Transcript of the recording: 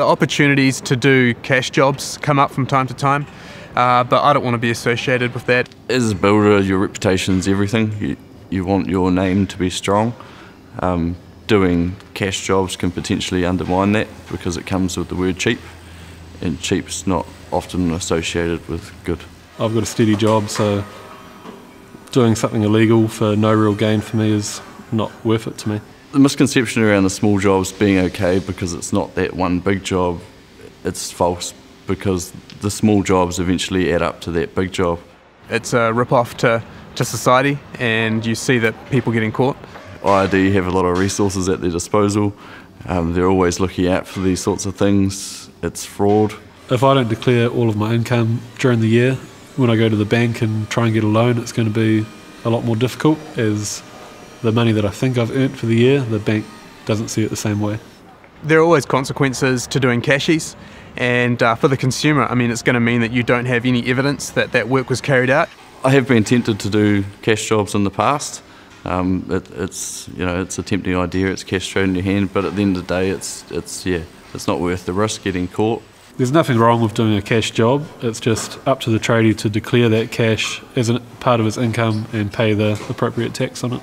The opportunities to do cash jobs come up from time to time, but I don't want to be associated with that. As a builder, your reputation's everything. You want your name to be strong. Doing cash jobs can potentially undermine that because it comes with the word cheap, and cheap's not often associated with good. I've got a steady job, so doing something illegal for no real gain for me is not worth it to me. The misconception around the small jobs being okay because it's not that one big job, it's false, because the small jobs eventually add up to that big job. It's a rip-off to society, and you see that people getting caught. IRD have a lot of resources at their disposal. They're always looking out for these sorts of things. It's fraud. If I don't declare all of my income during the year, when I go to the bank and try and get a loan, it's going to be a lot more difficult, as the money that I think I've earned for the year, the bank doesn't see it the same way. There are always consequences to doing cashies, and for the consumer, I mean, it's going to mean that you don't have any evidence that that work was carried out. I have been tempted to do cash jobs in the past. It's you know, it's a tempting idea. It's cash straight in your hand, but at the end of the day, it's not worth the risk getting caught. There's nothing wrong with doing a cash job. It's just up to the tradie to declare that cash as a part of his income and pay the appropriate tax on it.